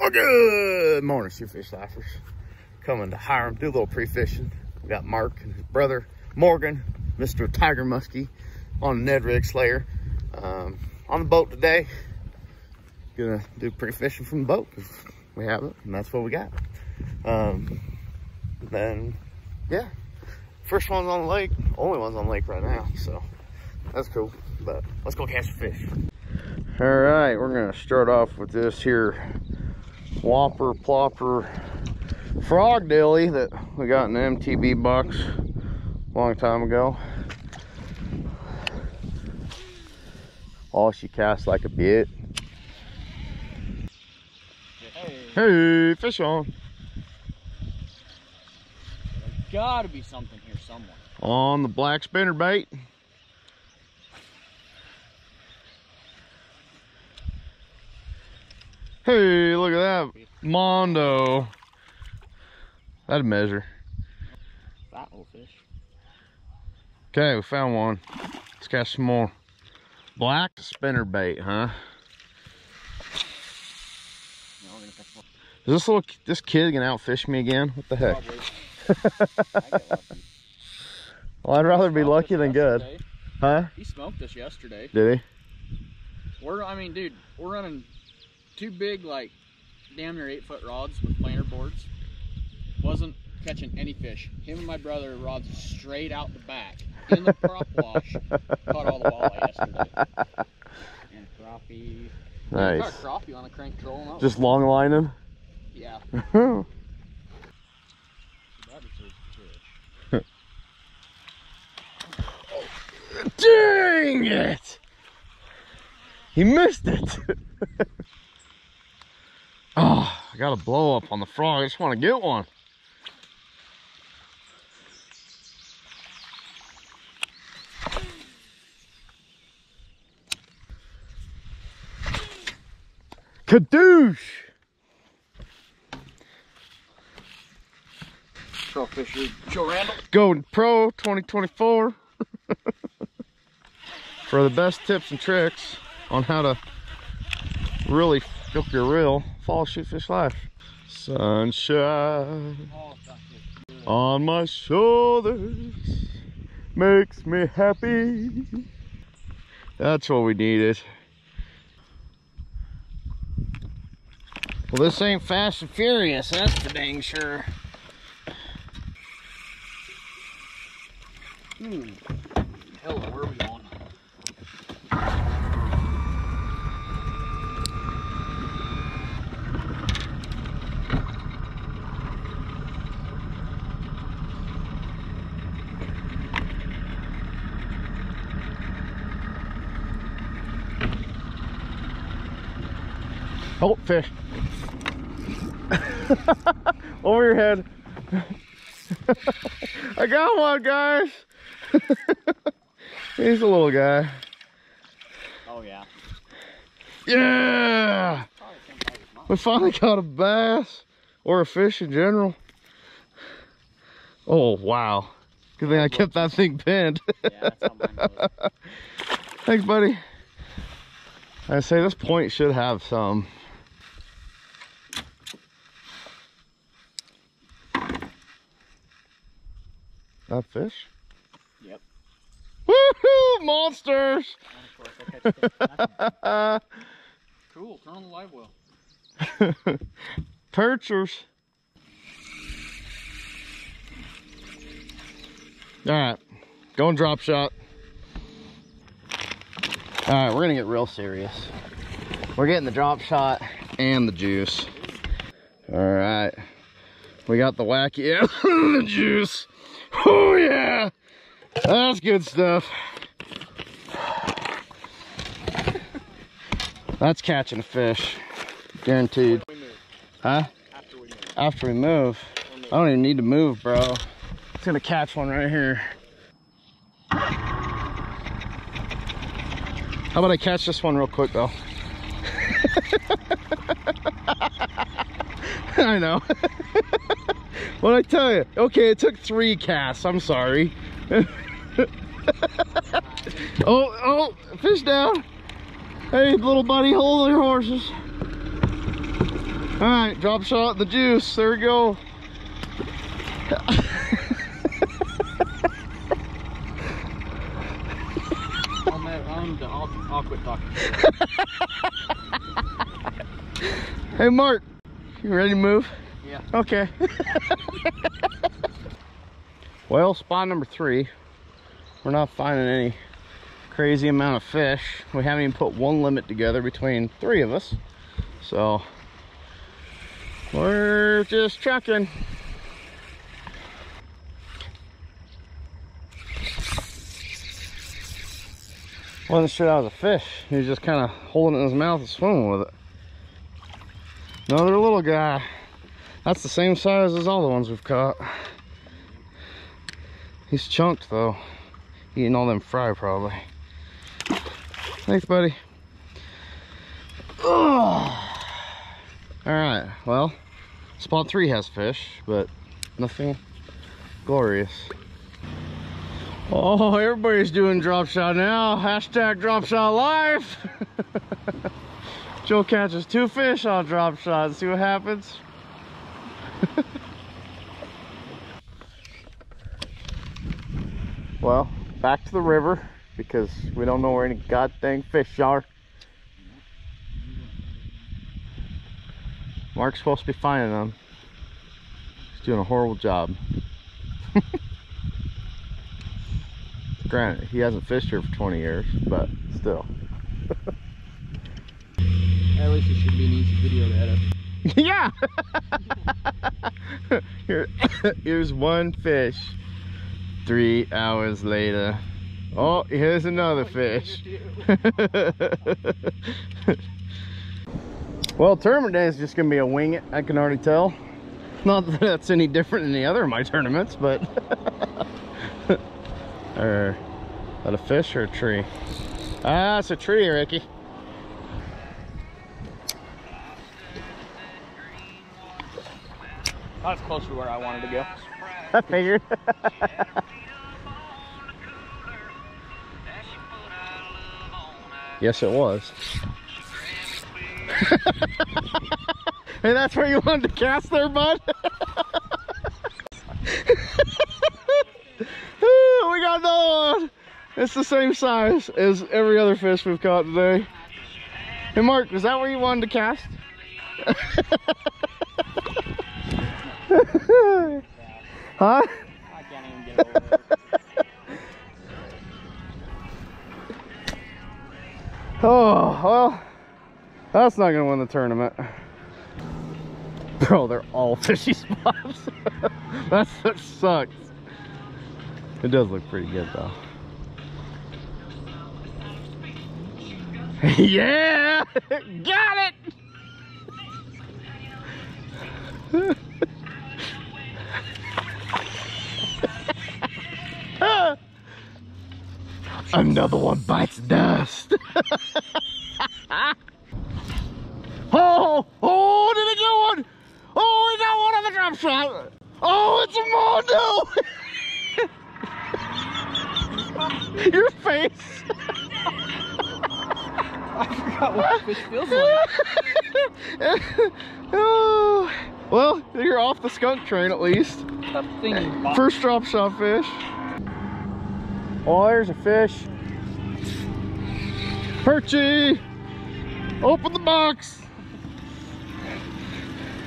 Well, good morning, Shoot Fish Lifers. Coming to Hyrum, do a little pre-fishing. We got Mark and his brother, Morgan, Mr. Tiger Muskie, on the Ned Rig Slayer. On the boat today, gonna do pre-fishing from the boat, because we have it, and that's what we got. Then, yeah, first one's on the lake, only one's on the lake right now, so that's cool, but let's go catch the fish. All right, we're gonna start off with this here Whopper plopper frog dilly that we got in the MTB box a long time ago. Oh, she casts like a bit. Hey, fish on. There's gotta be something here somewhere. On the black spinnerbait. Hey, look at that Mondo. That'd measure. That old fish. Okay, we found one. Let's catch some more. Black spinnerbait, huh? Is this little kid gonna outfish me again? What the heck? Well, I'd rather be lucky than good, huh? He smoked us yesterday. Did he? I mean, dude, we're running two big, like, damn near 8-foot rods with planer boards. Wasn't catching any fish. Him and my brother rods straight out the back in the prop wash. Caught all the walleye yesterday. And crappie. Nice. Yeah, caught a crappie on a crank trolling up. Just long lining. Yeah. That is a fish. Oh. Dang it! He missed it. Oh, I got a blow up on the frog. I just want to get one. Kadoosh! Trout fisher Joe Randall. Golden Pro 2024. For the best tips and tricks on how to really hook your reel. Follow Shoot Fish Life. Sunshine on my shoulders makes me happy. That's what we needed. Well, this ain't Fast and Furious, that's for dang sure. Hell, where are we going? Oh, fish. Over your head. I got one, guys. He's a little guy. Oh, yeah. Yeah! We finally got a bass or a fish in general. Oh, wow. Good thing I kept that thing pinned. Yeah, that's how mine goes. Thanks, buddy. I say this point should have some. That fish? Yep. Woohoo! Monsters! And of course I catch fish. Cool, turn on the live well. Perchers. Alright, go and drop shot. Alright, we're gonna get real serious. We're getting the drop shot and the juice. Alright, we got the wacky and the juice. Oh yeah, that's good stuff. That's catching a fish, guaranteed. After we move. Huh? After we move. After we move. I don't even need to move, bro. It's gonna catch one right here. How about I catch this one real quick though? I know. What'd I tell you? Okay, it took 3 casts. I'm sorry. Oh, fish down. Hey, little buddy, hold your horses. All right, drop shot the juice. There we go. On that arm, the awkward talking. Hey, Mark, you ready to move? Yeah. Okay. Well, spot number 3. We're not finding any crazy amount of fish. We haven't even put one limit together between 3 of us. So we're just trucking. Wasn't sure that was a fish. He was just kind of holding it in his mouth and swimming with it. Another little guy. That's the same size as all the ones we've caught. He's chunked though. Eating all them fry probably. Thanks, buddy. Oh. All right, well, spot 3 has fish, but nothing glorious. Oh, everybody's doing drop shot now. Hashtag drop shot life. Joe catches 2 fish on drop shot. See what happens. Well, back to the river because we don't know where any goddamn fish are. Mark's supposed to be finding them. He's doing a horrible job. Granted, he hasn't fished here for 20 years, but still. At least it should be an easy video to edit. Yeah! Here's one fish. 3 hours later. Oh, here's another fish. Well, tournament day is just gonna be a wing it, I can already tell. Not that that's any different than the other of my tournaments, but. Or, is that a fish or a tree? Ah, it's a tree, Ricky. That's close to where I wanted to go. I figured. Yes, it was. Hey, that's where you wanted to cast there, bud? Ooh, we got another one. It's the same size as every other fish we've caught today. Hey, Mark, is that where you wanted to cast? Huh? I can't even get over it. Oh, well. That's not gonna win the tournament. Bro, they're all fishy spots. That sucks. It does look pretty good though. Yeah! Got it! Another one bites dust. Oh, did it get one? Oh, we got one on the drop shot. Oh, it's a Mondo. Your face. I forgot what fish feels like. Oh, well, you're off the skunk train at least. That thing. First drop shot fish. Oh, there's a fish. Perchy, open the box.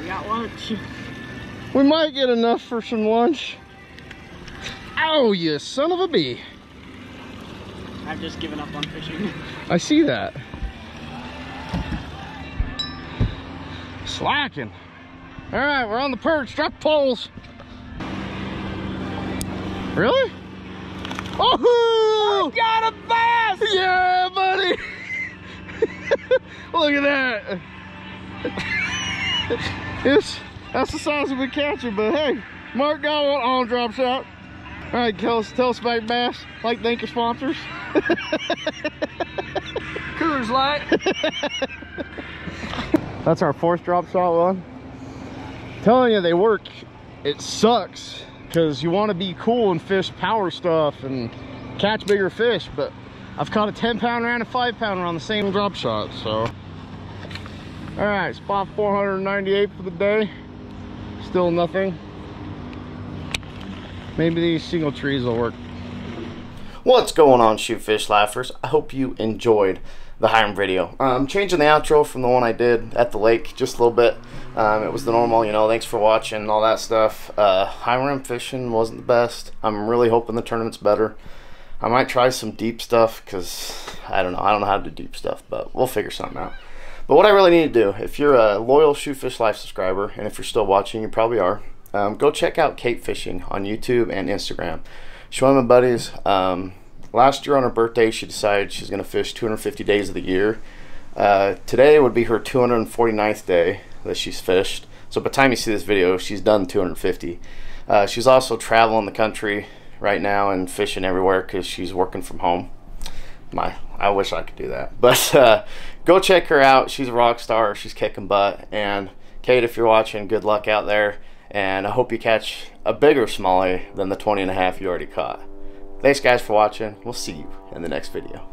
We got lunch. We might get enough for some lunch. Ow, you son of a bee. I've just given up on fishing. I see that. Slacking. All right, we're on the perch, drop poles. Really? Oh, I got a bass! Yeah, buddy! Look at that. That's the size we've been catching, but hey, Mark got one on drop shot. All right, tell us about bass. Like, thank your sponsors. Coors Light. That's our 4th drop shot one. I'm telling you, they work. It sucks. Because you want to be cool and fish power stuff and catch bigger fish, but I've caught a 10-pound and a 5-pounder on the same drop shot, so. All right, spot 498 for the day. Still nothing. Maybe these single trees will work. What's going on, Shoot Fish Lifers? I hope you enjoyed the Hyrum video. I'm changing the outro from the one I did at the lake just a little bit. It was the normal, you know, thanks for watching, all that stuff. Hyrum fishing wasn't the best. I'm really hoping the tournament's better. I might try some deep stuff because I don't know how to do deep stuff, but we'll figure something out. But what I really need to do, if you're a loyal Shoot Fish Life subscriber, and if you're still watching, you probably are, go check out Cape Fishing on YouTube and Instagram. She's one of my buddies. Last year on her birthday, she decided she's going to fish 250 days of the year. Today would be her 249th day that she's fished. So by the time you see this video, she's done 250. She's also traveling the country right now and fishing everywhere because she's working from home. I wish I could do that. But go check her out. She's a rock star. She's kicking butt. And Kate, if you're watching, good luck out there. And I hope you catch a bigger smallie than the 20.5 you already caught. Thanks guys for watching. We'll see you in the next video.